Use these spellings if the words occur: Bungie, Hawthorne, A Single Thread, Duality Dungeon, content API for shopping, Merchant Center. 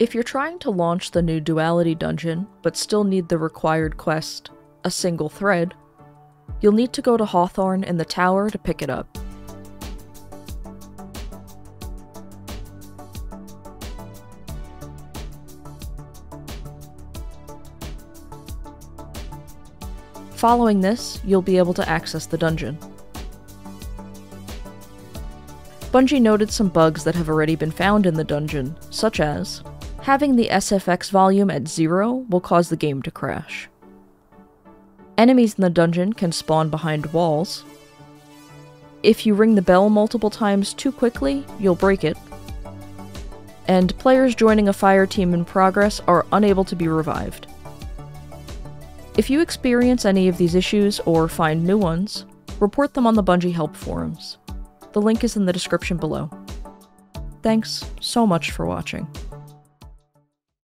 If you're trying to launch the new Duality Dungeon, but still need the required quest, A Single Thread, you'll need to go to Hawthorne in the tower to pick it up. Following this, you'll be able to access the dungeon. Bungie noted some bugs that have already been found in the dungeon, such as having the SFX volume at 0 will cause the game to crash. Enemies in the dungeon can spawn behind walls. If you ring the bell multiple times too quickly, you'll break it. And players joining a fire team in progress are unable to be revived. If you experience any of these issues or find new ones, report them on the Bungie help forums. The link is in the description below. Thanks so much for watching.